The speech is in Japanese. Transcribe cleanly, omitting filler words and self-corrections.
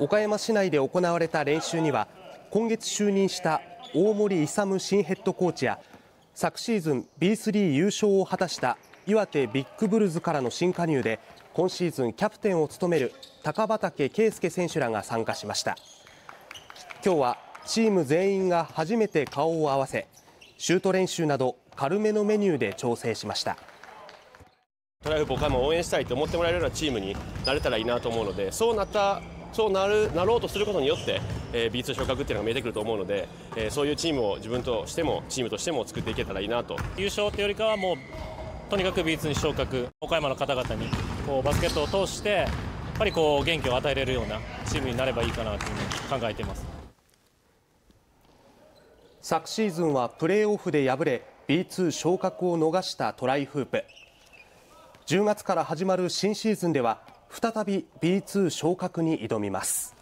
岡山市内で行われた練習には、今月就任した大森勇新ヘッドコーチや、昨シーズン B3 優勝を果たした岩手ビッグブルズからの新加入で、今シーズンキャプテンを務める高畠圭介選手らが参加しました。今日はチーム全員が初めて顔を合わせ、シュート練習など軽めのメニューで調整しました。トライフ僕はも応援したいと思ってもらえるようなチームになれたらいいなと思うので、なろうとすることによって、B2 昇格っていうのが見えてくると思うので、そういうチームを自分としてもチームとしても作っていけたらいいなと。優勝というよりかはもうとにかく B2 に昇格、岡山の方々にこうバスケットを通してやっぱりこう元気を与えれるようなチームになればいいかなというふうに考えています。昨シーズンはプレーオフで敗れ B2 昇格を逃したトライフープ。10月から始まる新シーズンでは再び B2 昇格に挑みます。